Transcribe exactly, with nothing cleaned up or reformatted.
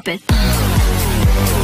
drop it.